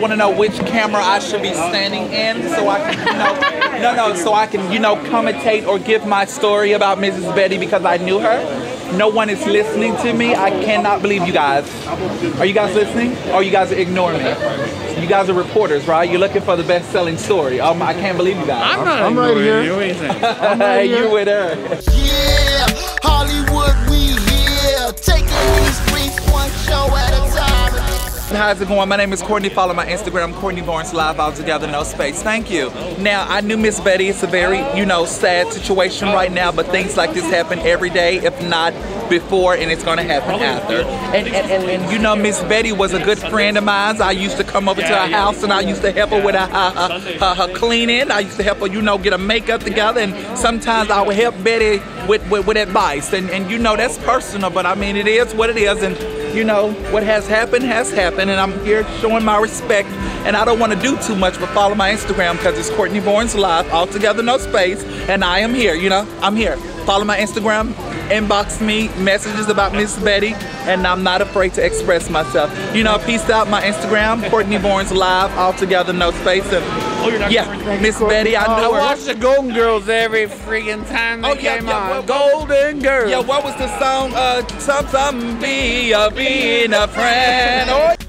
want to know which camera I should be standing in so I can, you know, so I can, commentate or give my story about Mrs. Betty because I knew her. No one is listening to me. I cannot believe you guys. Are you guys listening? Or you guys are ignoring me? You guys are reporters, right? You're looking for the best-selling story. I can't believe you guys. I'm right here. You with her. Yeah, Hollywood, we here. Taking these brief one show at a time. How's it going? My name is Courtney. Follow my Instagram, Courtney Bourne's Live, all together, no space. Thank you. Now, I knew Miss Betty. It's a very, sad situation right now, but things like this happen every day, if not before, and it's going to happen after. And you know, Miss Betty was a good friend of mine. I used to come over to her house, and I used to help her with her cleaning. I used to help her, get her makeup together, and sometimes I would help Betty with advice. And you know, that's personal, but I mean, it is what it is. You know, what has happened, and I'm here showing my respect, and I don't want to do too much, but follow my Instagram, because it's Courtney Bourne's Live, all together, no space, and I am here, I'm here. Follow my Instagram, inbox me, messages about Miss Betty, and I'm not afraid to express myself. Peace out, my Instagram, Courtney Bourne's Live, all together, no space, and yeah, Miss Betty, I know her. I watch the Golden Girls every freaking time they came on. Golden Girls. Yeah, what was the song? Something be a friend.